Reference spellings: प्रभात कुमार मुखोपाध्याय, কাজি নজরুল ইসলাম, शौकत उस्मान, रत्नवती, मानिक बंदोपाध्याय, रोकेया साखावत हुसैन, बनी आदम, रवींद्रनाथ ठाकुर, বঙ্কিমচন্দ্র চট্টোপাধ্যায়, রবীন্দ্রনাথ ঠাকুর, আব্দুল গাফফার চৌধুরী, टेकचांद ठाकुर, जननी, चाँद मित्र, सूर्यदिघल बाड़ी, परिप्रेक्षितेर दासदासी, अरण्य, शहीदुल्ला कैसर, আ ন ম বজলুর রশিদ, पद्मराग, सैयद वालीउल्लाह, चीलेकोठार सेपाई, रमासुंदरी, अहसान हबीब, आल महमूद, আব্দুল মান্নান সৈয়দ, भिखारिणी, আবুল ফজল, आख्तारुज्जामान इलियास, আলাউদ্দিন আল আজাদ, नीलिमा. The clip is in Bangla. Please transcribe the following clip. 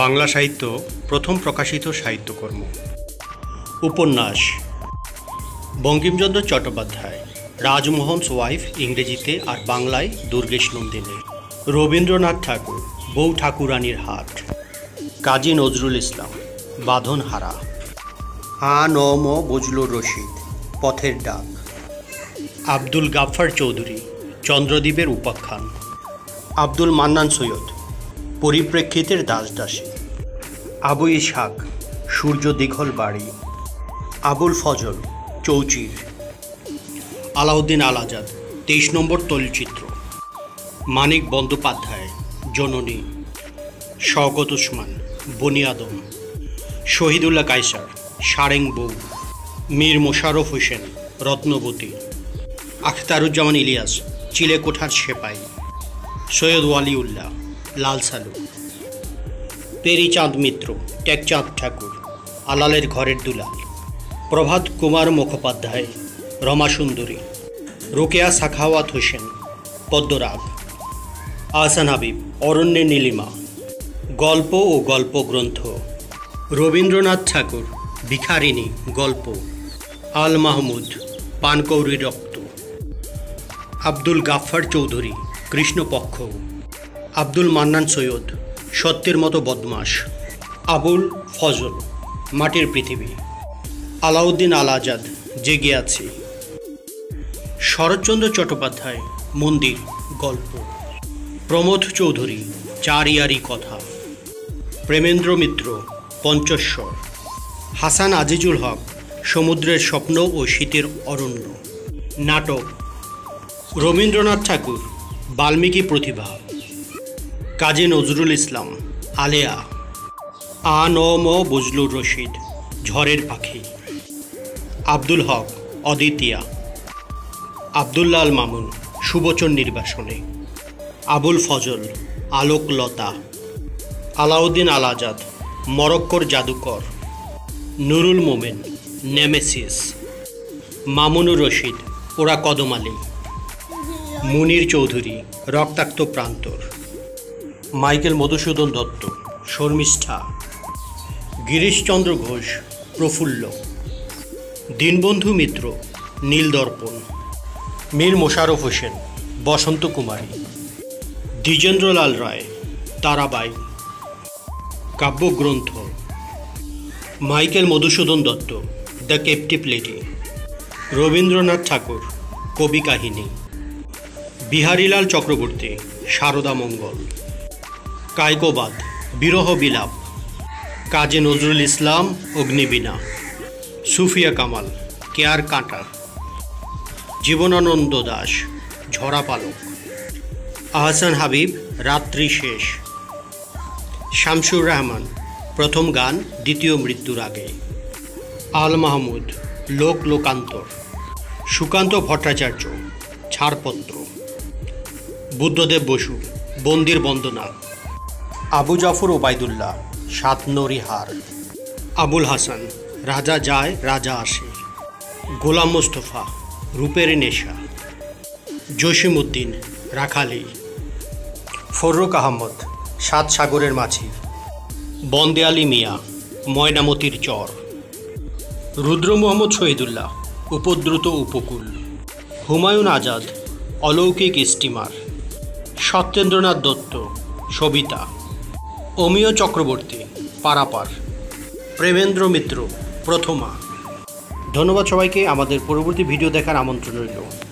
বাংলা সাহিত্য প্রথম প্রকাশিত সাহিত্যকর্ম। উপন্যাস বঙ্কিমচন্দ্র চট্টোপাধ্যায়, রাজমোহনস ওয়াইফ ইংরেজিতে আর বাংলায় দুর্গেশ নন্দিনী। রবীন্দ্রনাথ ঠাকুর, বউ ঠাকুরানির হাট। কাজি নজরুল ইসলাম, বাঁধন হারা। আ ন ম বজলুর রশিদ, পথের ডাক। আব্দুল গাফফার চৌধুরী, চন্দ্রদীপের উপাখ্যান। আব্দুল মান্নান সৈয়দ, परिप्रेक्षितेर दासदासी। आबू इशाक, सूर्यदिघल बाड़ी। आबुल फजल, चौचिर। आलाउद्दीन आल आजाद, 23 नम्बर तुलचित्र। मानिक बंदोपाध्याय, जननी। शौकत उस्मान, बनी आदम। शहीदुल्ला कैसर, सारेंग बो। मीर मुशारफ हुसैन, रत्नवती। आख्तारुज्जामान इलियास, चीलेकोठार सेपाई। सैयद वालीउल्लाह, लाल सालू। चाँद मित्र, टेकचांद ठाकुर। आलालेर घरेर दुलाल, प्रभात कुमार मुखोपाध्याय। रमासुंदरी, रोकेया साखावत हुसैन, पद्मराग। अहसान हबीब, अरण्य नीलिमा। गल्प ओ गल्प ग्रंथ रवींद्रनाथ ठाकुर, भिखारिणी गल्प। आल महमूद, पानकौरी रक्त। आब्दुल गाफ्फार चौधुरी, कृष्णपक्ष। আব্দুল মান্নান সৈয়দ, সত্যের মতো বদমাস। আবুল ফজল, মাটির পৃথিবী। আলাউদ্দিন আল আজাদ, জেগে আছি। শরৎচন্দ্র চট্টোপাধ্যায়, মন্দির গল্প। প্রমোদ চৌধুরী, চারিয়ারি কথা। প্রেমেন্দ্র মিত্র, পঞ্চস্বর। হাসান আজিজুল হক, সমুদ্রের স্বপ্ন ও শীতের অরণ্য। নাটক রবীন্দ্রনাথ ঠাকুর, বাল্মীকি প্রতিভা। কাজী নজরুল ইসলাম, আলেয়া। আ ন ম বজলুর রশিদ, ঝড়ের পাখি। আব্দুল হক, অদিতিয়া। আব্দুল্লাল মামুন, সুবচন নির্বাসনে। আবুল ফজল, আলোকলতা। আলাউদ্দিন আল আজাদ, মরক্কোর জাদুকর। নুরুল মোমেন, নেমেসিস। মামুনুর রশিদ, ওরা কদম আলী। মুনির চৌধুরী, রক্তাক্ত প্রান্তর। মাইকেল মধুসূদন দত্ত, শর্মিষ্ঠা। গিরিশচন্দ্র ঘোষ, প্রফুল্ল। দীনবন্ধু মিত্র, নীলদর্পণ। মীর মোশারফ হোসেন, বসন্ত কুমারী। দ্বিজেন্দ্রলাল রায়, তারাবাই। কাব্যগ্রন্থ Michael Madhusudan Dutt, the captive lady. রবীন্দ্রনাথ ঠাকুর, Kabi Kahini. Biharilal Chakraborty, Sarada Mangal. Kaykobad, Biraha Bilap. Kazi Nazrul Islam, Agnibina. Sufia Kamal, কেয়ার কাঁটা। জীবনানন্দ দাশ, ঝরা পালক। আহসান হাবিব, রাত্রি শেষ। শামসুর রহমান, প্রথম গান দ্বিতীয় মৃত্যুর আগে। আল মাহমুদ, লোক লোকান্তর। সুকান্ত ভট্টাচার্য, ছাড়পত্র। বুদ্ধদেব বসু, বন্দির বন্দনা। আবু জাফর ওবায়দুল্লাহ, সাত নরিহার। আবুল হাসান, রাজা যায় রাজা আসে। গোলাম মোস্তফা, রূপের নেশা। জসিমউদ্দিন, রাখালি। ফররুক আহমদ, সাত সাগরের মাঝি। বন্দে আলী মিয়া, ময়নামতির চর। রুদ্র মোহাম্মদ শহীদুল্লাহ, উপদ্রুত উপকূল। হুমায়ুন আজাদ, অলৌকিক স্টিমার। সত্যেন্দ্রনাথ দত্ত, সবিতা। অমিয় চক্রবর্তী, পারাপার। প্রেমেন্দ্র মিত্র, প্রথমা। ধন্যবাদ সবাইকে। আমাদের পরবর্তী ভিডিও দেখার আমন্ত্রণ রইল।